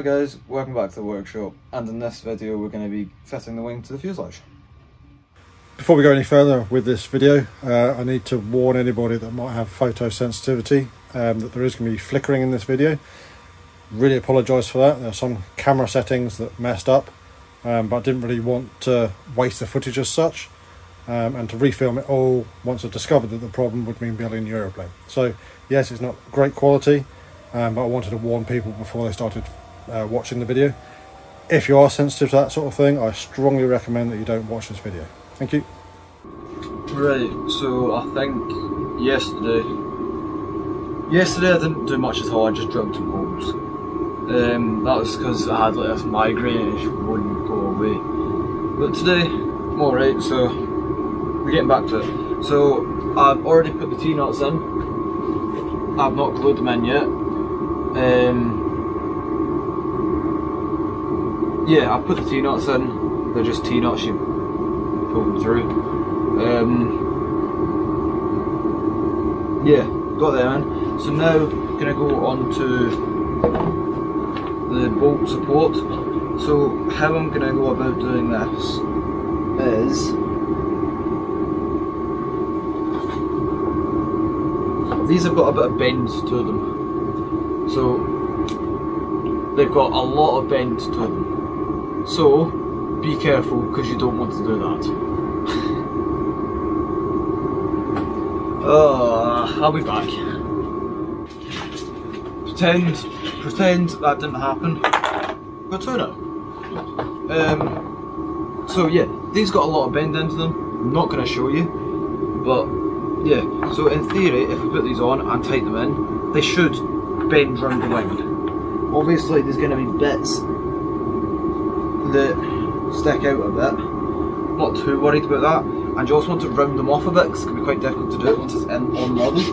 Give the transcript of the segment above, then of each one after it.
Hi guys, welcome back to the workshop, and in this video we're going to be fitting the wing to the fuselage. Before we go any further with this video, I need to warn anybody that might have photosensitivity that there is going to be flickering in this video. Really apologise for that. There are some camera settings that messed up, but I didn't really want to waste the footage as such, and to refilm it all once I've discovered that the problem would mean building a new aeroplane. So yes, it's not great quality, but I wanted to warn people before they started watching the video. If you are sensitive to that sort of thing, I strongly recommend that you don't watch this video. Thank you. Right, so I think yesterday I didn't do much at all. I just drilled two holes. That was because I had like this migraine and it wouldn't go away. But today I'm all right, so we're getting back to it. So I've already put the T-nuts in. I've not glued them in yet. Yeah, I put the T-nuts in. They're just T-nuts, you pull them through. Yeah, got them in. So now I'm going to go on to the bolt support. So how I'm going to go about doing this is, these have got a bit of bends to them. So they've got a lot of bend to them, so be careful because you don't want to do that. I'll be back. Pretend that didn't happen. Got two now. So yeah, these got a lot of bend into them. I'm not going to show you, but yeah. So in theory, if we put these on and tighten them in, they should bend round the wing. Obviously there's going to be bits that stick out a bit. I'm not too worried about that, and you also want to round them off a bit because it can be quite difficult to do it once it's in on the oven.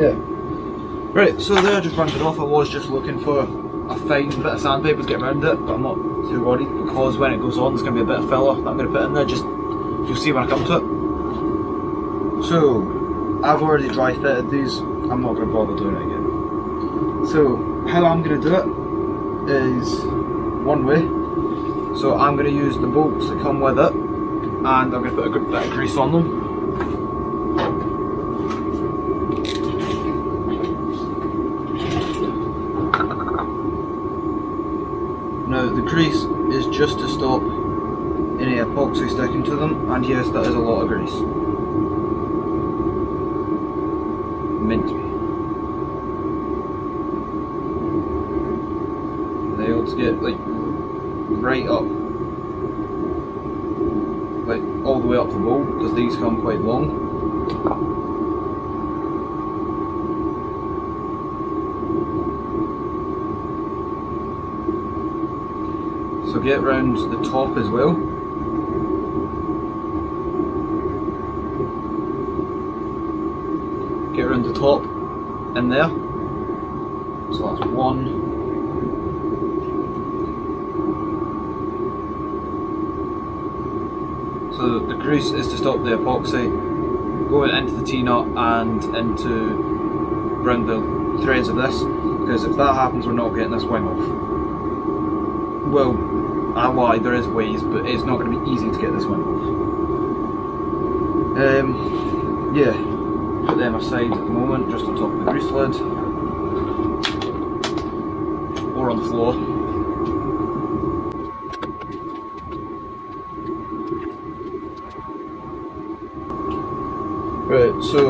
Yeah. Right, so there I just rounded off. I was just looking for a fine bit of sandpaper to get around it, but I'm not too worried because when it goes on there's going to be a bit of filler that I'm going to put in there, just you'll see when I come to it. So, I've already dry fitted these, I'm not going to bother doing it again. So, how I'm going to do it is one way. So I'm going to use the bolts that come with it, and I'm going to put a good bit of grease on them. Now the grease is just to stop any epoxy sticking to them, and yes, that is a lot of grease. Meant to be. They ought to get like right up, like all the way up the bowl, because these come quite long. So get round the top as well. Get round the top in there. So that's one. So the grease is to stop the epoxy going into the T-nut and into round the threads of this, because if that happens we're not getting this wing off. Well, I lie, there is ways, but it's not going to be easy to get this one off. Yeah, put them aside at the moment, just on top of the grease lid, or on the floor. Right, so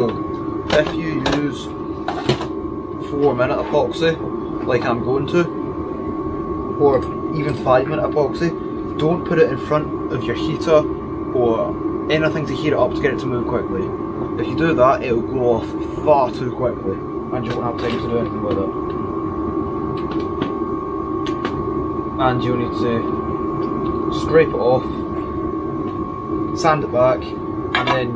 if you use 4-minute epoxy, like I'm going to, or even 5-minute epoxy, don't put it in front of your heater or anything to heat it up to get it to move quickly. If you do that, it will go off far too quickly and you won't have time to do anything with it. And you'll need to scrape it off, sand it back, and then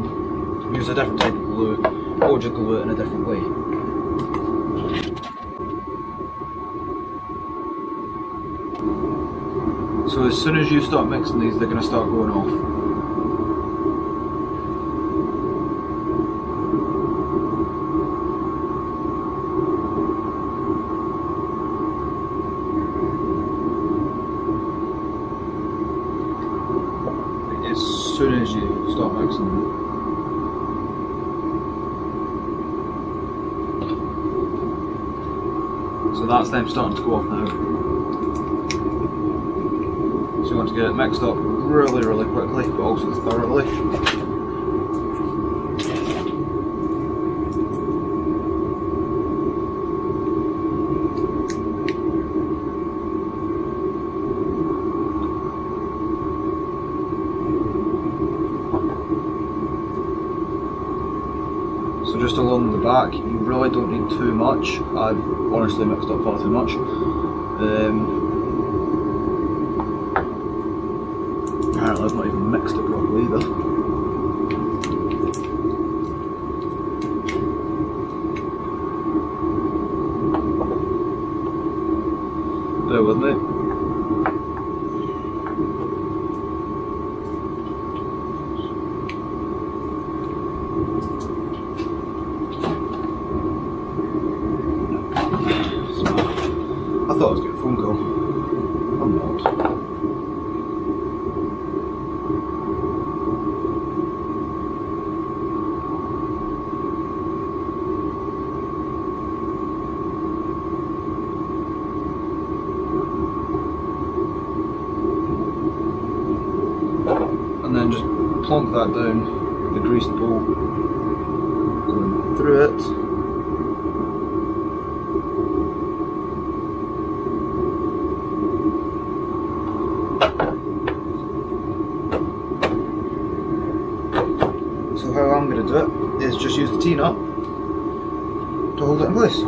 use a different type of glue, or just glue it in a different way. So as soon as you start mixing these, they're going to start going off. As soon as you start mixing them. So that's them starting to go off now. So you want to get it mixed up really, really quickly, but also thoroughly. Just along the back, you really don't need too much. I've honestly mixed up far too much. Apparently I've not even mixed it properly either. Bear with me. I thought I was getting a phone call. I'm not. And then just plonk that down, the greased bowl going through it. So how I'm going to do it is just use the T-nut to hold it in place.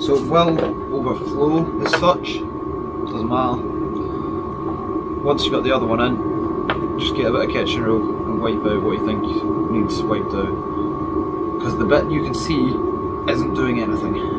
So it will overflow as such, doesn't matter. Once you've got the other one in, just get a bit of kitchen roll and wipe out what you think needs wiped out. Because the bit you can see isn't doing anything.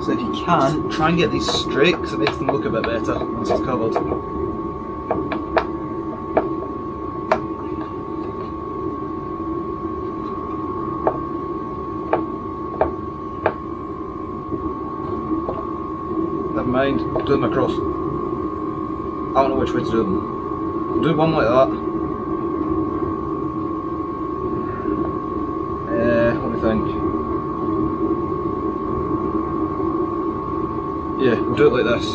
So if you can, try and get these straight because it makes them look a bit better once it's covered. Never mind, do them across. I don't know which way to do them. Do one like that. Let me think. Yeah, we'll do it like this.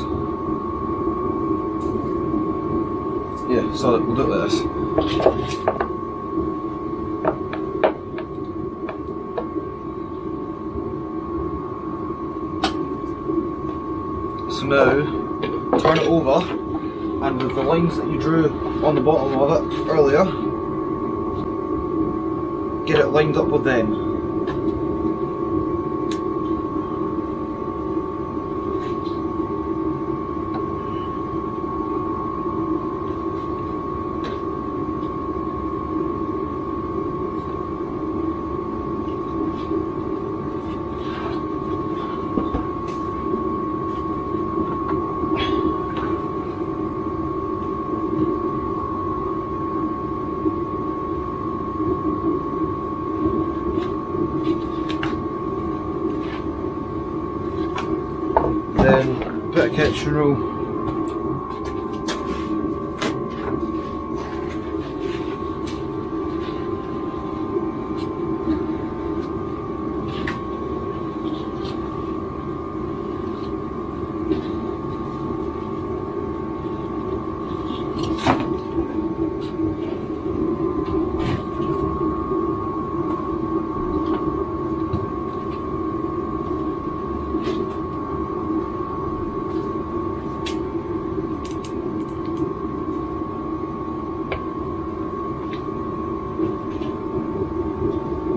Yeah, solid, we'll do it like this. So now, turn it over, and with the lines that you drew on the bottom of it earlier, get it lined up with them. Then put a kitchen roll .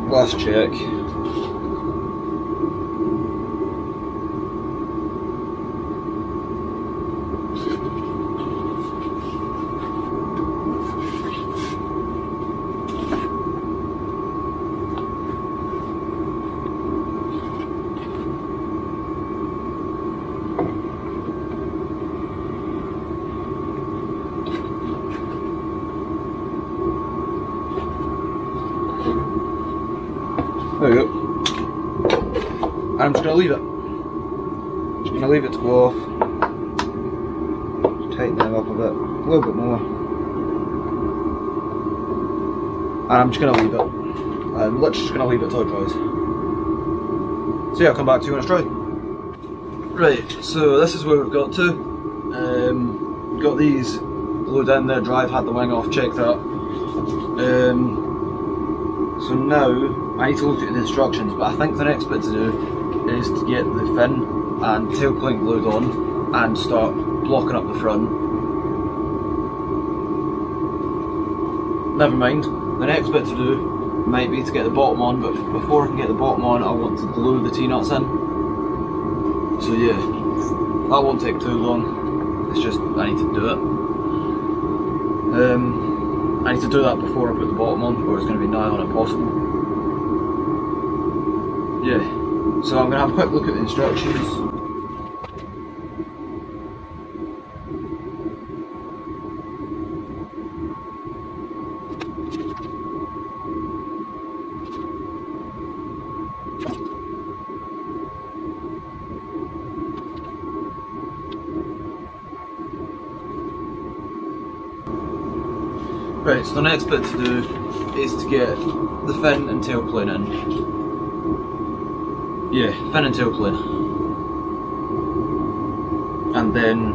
Last check. There we go. I'm just going to leave it. Just going to leave it to go off. Tighten them up a bit, a little bit more. And I'm just going to leave it. I'm literally just going to leave it till it dries. So yeah, I'll come back to you when it's dry. Right, so this is where we've got to. Got these glued in there, dry, had the wing off, checked that. So now, I need to look at the instructions, but I think the next bit to do is to get the fin and tailplane glued on and start blocking up the front. Never mind, the next bit to do might be to get the bottom on, but before I can get the bottom on, I want to glue the T-nuts in. So yeah, that won't take too long, it's just I need to do it. I need to do that before I put the bottom on, or it's going to be nigh on impossible. Yeah, so I'm going to have a quick look at the instructions. Right, so the next bit to do is to get the fin and tailplane in. Yeah, fin and tailplane. And then,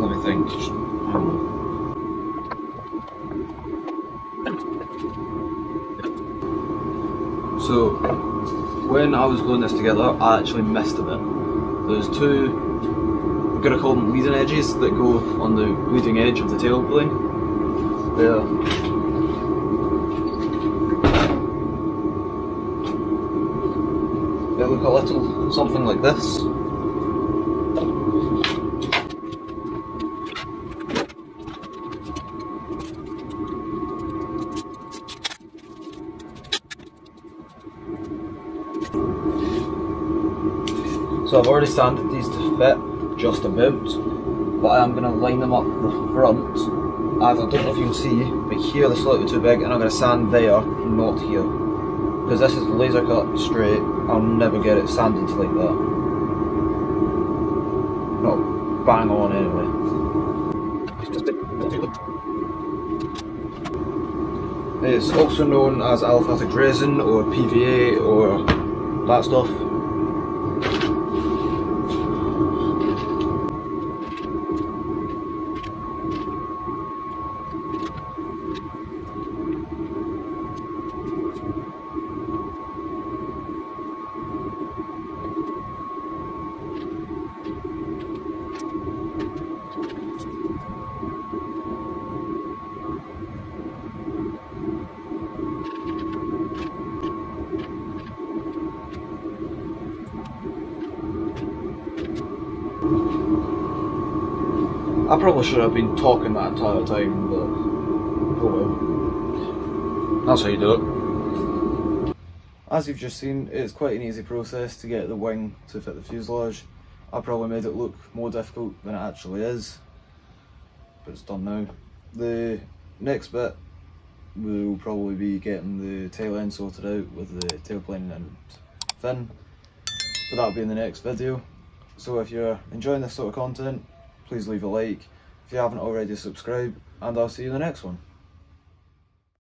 let me think. So, when I was gluing this together, I actually missed a bit. There's two, we're going to call them leading edges, that go on the leading edge of the tailplane. There. They look a little something like this. So I've already sanded these to fit just about, but I am going to line them up the front. As I don't know if you can see, but here they're slightly too big, and I'm going to sand there, not here. Because this is laser cut straight, I'll never get it sanded like that. Not bang on anyway. It's also known as aliphatic resin or PVA or that stuff. I probably should have been talking that entire time, but oh well. That's how you do it. As you've just seen, it's quite an easy process to get the wing to fit the fuselage. I probably made it look more difficult than it actually is, but it's done now. The next bit will probably be getting the tail end sorted out with the tailplane and fin, but that'll be in the next video. So if you're enjoying this sort of content, please leave a like. If you haven't already, subscribe, and I'll see you in the next one.